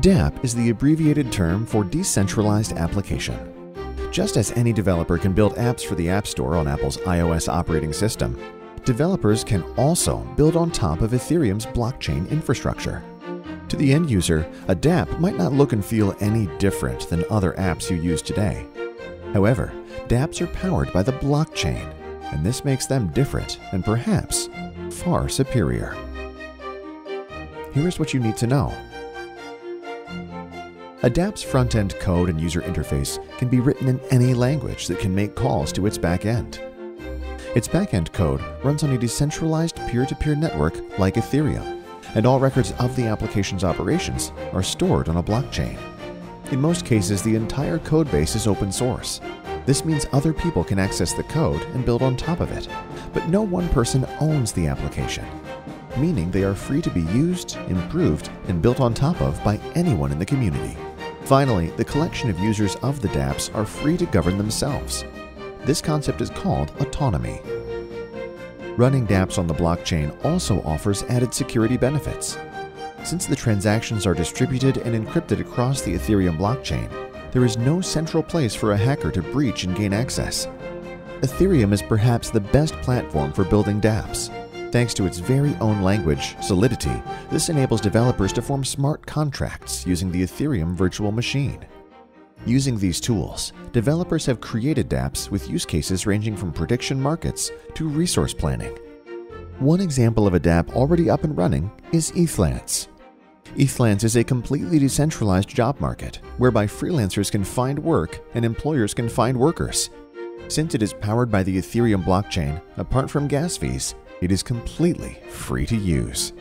dApp is the abbreviated term for decentralized application. Just as any developer can build apps for the App Store on Apple's iOS operating system, developers can also build on top of Ethereum's blockchain infrastructure. To the end user, a dApp might not look and feel any different than other apps you use today. However, dApps are powered by the blockchain, and this makes them different and perhaps far superior. Here is what you need to know. A dApp's front-end code and user interface can be written in any language that can make calls to its back-end. Its back-end code runs on a decentralized peer-to-peer network like Ethereum, and all records of the application's operations are stored on a blockchain. In most cases, the entire code base is open source. This means other people can access the code and build on top of it, but no one person owns the application, meaning they are free to be used, improved, and built on top of by anyone in the community. Finally, the collection of users of the dApps are free to govern themselves. This concept is called autonomy. Running dApps on the blockchain also offers added security benefits. Since the transactions are distributed and encrypted across the Ethereum blockchain, there is no central place for a hacker to breach and gain access. Ethereum is perhaps the best platform for building dApps. Thanks to its very own language, Solidity, this enables developers to form smart contracts using the Ethereum virtual machine. Using these tools, developers have created dApps with use cases ranging from prediction markets to resource planning. One example of a dApp already up and running is Ethlance. Ethlance is a completely decentralized job market whereby freelancers can find work and employers can find workers. Since it is powered by the Ethereum blockchain, apart from gas fees, it is completely free to use.